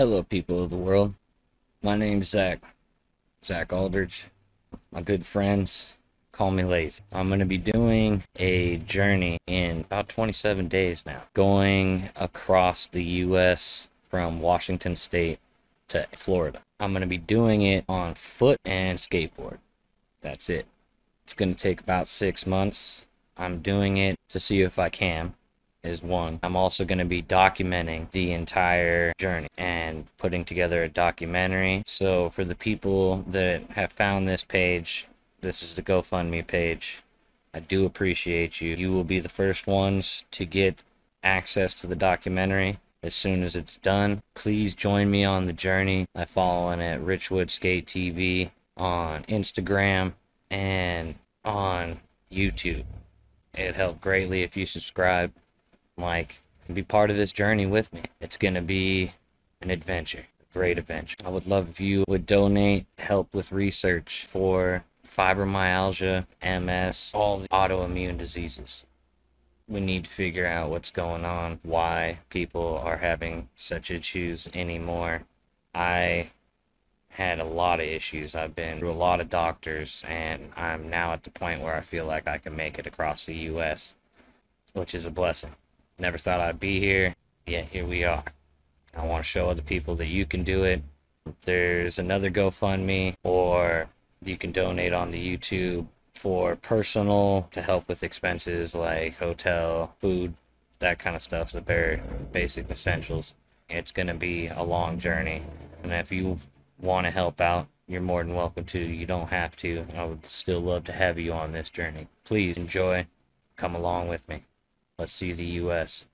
Hello, people of the world. My name's Zach Aldridge. My good friends call me lazy. I'm going to be doing a journey in about 27 days now, going across the U.S. from Washington State to Florida. I'm going to be doing it on foot and skateboard. That's it. It's going to take about 6 months. I'm doing it to see if I can. Is one. I'm also going to be documenting the entire journey and putting together a documentary. So for the people that have found this page, this is the GoFundMe page. I do appreciate you. You will be the first ones to get access to the documentary as soon as it's done. Please join me on the journey by following at RichWood Skate TV on Instagram and on YouTube. It'd help greatly if you subscribe, like, and be part of this journey with me. It's gonna be an adventure, a great adventure. I would love if you would donate, help with research for fibromyalgia, MS, all the autoimmune diseases. We need to figure out what's going on, why people are having such issues anymore. I had a lot of issues. I've been through a lot of doctors, and I'm now at the point where I feel like I can make it across the US, which is a blessing. Never thought I'd be here, yet here we are. I want to show other people that you can do it. There's another GoFundMe, or you can donate on the YouTube for personal, to help with expenses like hotel, food, that kind of stuff, the very basic essentials. It's going to be a long journey, and if you want to help out, you're more than welcome to. You don't have to. I would still love to have you on this journey. Please enjoy. Come along with me. Let's see the U.S.